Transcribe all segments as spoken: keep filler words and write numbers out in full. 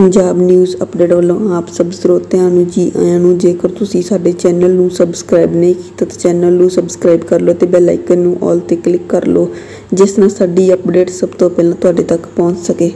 Punjab news update वालों आप सब ਸਰੋਤਿਆਂ ਨੂੰ जी आया ਨੂੰ। ਜੇਕਰ ਤੁਸੀਂ ਸਾਡੇ ਚੈਨਲ ਨੂੰ ਸਬਸਕ੍ਰਾਈਬ नहीं ਕੀਤਾ ਤਾਂ ਚੈਨਲ ਨੂੰ ਸਬਸਕ੍ਰਾਈਬ ਕਰ ਲਓ ਤੇ ਬੈਲ ਆਈਕਨ ਨੂੰ ਆਲ ਤੇ ਕਲਿੱਕ ਕਰ ਲਓ ਜਿਸ ਨਾਲ ਸਾਡੀ अपडेट सब तो ਪਹਿਲਾਂ ਤੁਹਾਡੇ ਤੱਕ ਪਹੁੰਚ ਸਕੇ।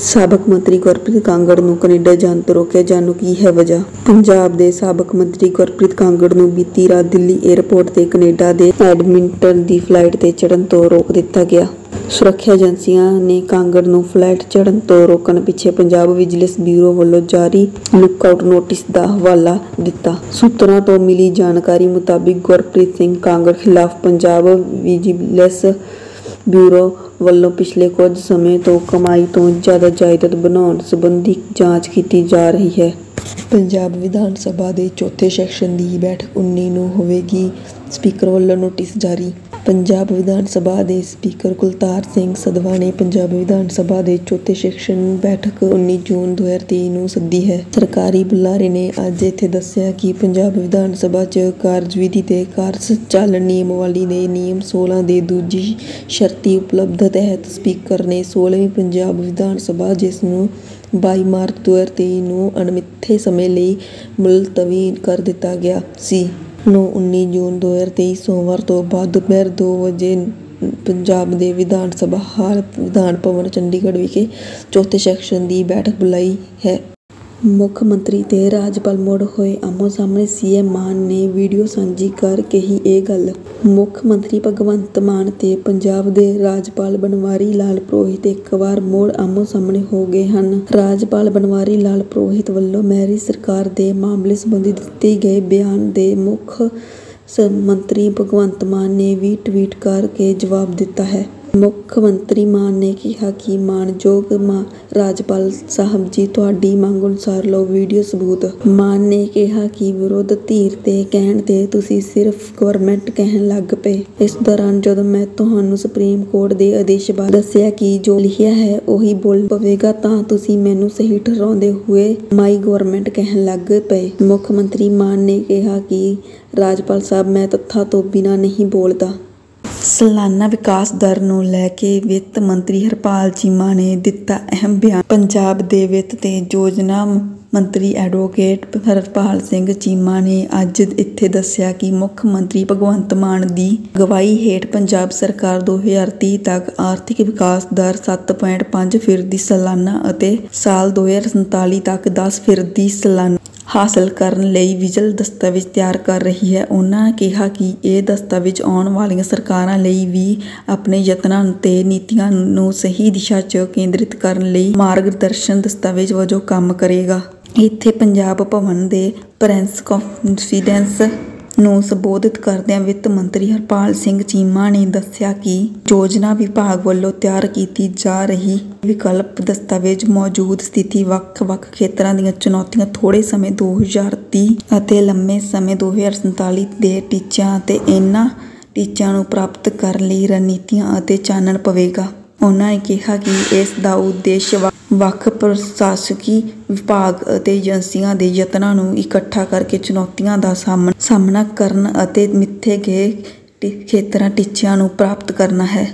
ਸਾਬਕ ਮੰਤਰੀ ਗੁਰਪ੍ਰੀਤ ਕਾਂਗੜ ਨੂੰ ਕੈਨੇਡਾ ਜਾਣ ਤੋਂ ਰੋਕਿਆ ਜਾਣ ਨੂੰ ਕੀ ਹੈ ਵਜ੍ਹਾ? ਪੰਜਾਬ ਦੇ ਸਾਬਕ ਮੰਤਰੀ ਗੁਰਪ੍ਰੀਤ ਕਾਂਗੜ ਨੂੰ ਬੀਤੀ ਰਾਤ ਦਿੱਲੀ ਏਅਰਪੋਰਟ ਤੇ ਕੈਨੇਡਾ ਦੇ ਐਡਮਿੰਟਨ ਦੀ ਫਲਾਈਟ ਤੇ ਚੜ੍ਹਨ ਤੋਂ ਰੋਕ ਦਿੱਤਾ ਗਿਆ। ਸੁਰੱਖਿਆ ਏਜੰਸੀਆਂ ਨੇ ਕਾਂਗੜ ਨੂੰ ਫਲਾਈਟ ਚੜ੍ਹਨ ਤੋਂ ਰੋਕਣ ਪਿੱਛੇ ਪੰਜਾਬ ਵਿਜੀਲੈਂਸ ਬਿਊਰੋ ਵੱਲੋਂ ਜਾਰੀ ਲੁੱਕਆਊਟ ਨੋਟਿਸ ਦਾ ਹਵਾਲਾ ਦਿੱਤਾ। ਸੂਤਰਾਂ ਤੋਂ ਮਿਲੀ ਜਾਣਕਾਰੀ ਮੁਤਾਬਿਕ ਗੁਰਪ੍ਰੀਤ ਸਿੰਘ ਕਾਂਗੜ ਖਿਲਾਫ ਪੰਜਾਬ ਵਿਜੀਲੈਂਸ ਬਿਊਰੋ ਵੱਲੋਂ ਪਿਛਲੇ ਕੁਝ ਸਮੇਂ ਤੋਂ ਕਮਾਈ ਤੋਂ ਜ਼ਿਆਦਾ ਜਾਇਦਾਦ ਬਣਾਉਣ ਸੰਬੰਧੀ ਜਾਂਚ ਕੀਤੀ ਜਾ ਰਹੀ ਹੈ। पंजाब विधान सभा के चौथे सैक्शन की बैठक उन्नी नूं होवेगी। स्पीकर वालों नोटिस जारी। पंजाब विधान सभा के स्पीकर कुलतार सिंह सदवा ने पंजाब विधान सभा के चौथे सैक्शन बैठक उन्नी जून दो हज़ार तेई नूं सद्दी है। सरकारी बुलारे ने अज इत्थे दस्सिया कि पंजाब विधान सभा च कारजविधि ते कारसंचालन नियमावली के नियम सोलह के दूजी शर्ती उपलब्ध तहत स्पीकर ने सोलहवीं पंजाब विधान सभा जिसनूं बाई मार्च दो हज़ार तेई नूं अणमिथे समय लिए मुलतवी कर दिता गया सी। नौ उन्नी जून दो हज़ार तेई सोमवार तो बाद दोपहर दो बजे पंजाब के विधान सभा हाल विधान भवन चंडीगढ़ विखे चौथे सैक्शन की बैठक बुलाई है। मुख्यमंत्री ते राजपाल मुड़ होए आमो सामने। सीएम मान ने वीडियो सांझी करके ही ये गल। मुख्यमंत्री भगवंत मान ते पंजाब दे राजपाल बनवारी लाल पुरोहित एक बार मुड़ आमो सामने हो गए हैं। राजपाल बनवारी लाल पुरोहित वालों मेरी सरकार दे मामले संबंधी दिते गए बयान दे मुख्य मंत्री भगवंत मान ने भी ट्वीट करके जवाब दिता है। मुख्यमंत्री मान ने कहा कि मानयोग मा राजपाल साहब जी तुहाडी मांग अनुसार लो वीडियो सबूत। मान ने कहा कि विरोध धीर ते कहण ते तुसी सिर्फ गवर्नमेंट कहण लग पे। इस दौरान जदों मैं तुहानू सुप्रीम कोर्ट दे आदेश बारे दस्सिया कि जो लिखिया है उही बोल पवेगा तां तुसी मैनू सही ठहराउंदे हुए माई गवर्नमेंट कहण लग पे। मुख्यमंत्री मान ने कहा कि राजपाल साहब मैं तत्था तो बिना नहीं बोलता। सालाना विकास दर नू लैके वित्त मंत्री हरपाल चीमा ने दिता अहम बयान। पंजाब दे वित्त ते योजना मंत्री एडवोकेट हरपाल सिंह चीमा ने अज्ज इत्थे दस्सिया कि मुख मंत्री भगवंत मान दी अगवाई हेठ पंजाब सरकार दो हज़ार तीह तक आर्थिक विकास दर सत्त पॉइंट पांच फीसदी सालाना अते साल दो हज़ार संताली तक दस फीसदी सालाना हासिल करने लई विजल दस्तावेज तैयार कर रही है। उन्होंने कहा कि यह दस्तावेज आने वाली सरकारों लई भी अपने यत्नां ते नीतियां नूं सही दिशा च केंद्रित करने लई मार्गदर्शन दस्तावेज वजों काम करेगा। इत्थे पंजाब भवन दे प्रेस कॉन्फ्रेंस नूं संबोधित करदे वित्त मंत्री हरपाल सिंह चीमा ने दस्सिया कि योजना विभाग वालों तैयार की जा रही विकल्प दस्तावेज मौजूद स्थिति वख-वख खेत्रां दीयां चुनौतियां थोड़े समय दो हज़ार तीह अते लंबे समय दो हज़ार संताली दे टीचियां अते इन्हां टीचियां नूं प्राप्त करन लई रणनीतियां अते चानण पवेगा। उन्होंने कहा कि इस दा उद्देश्य वक्ख प्रशासकी विभाग अते एजेंसियां दे यत्नां नूं इकट्ठा करके चुनौतियां दा सामना सामना करन अते मिथे गए खेतरां टीचियां नूं प्राप्त करना है।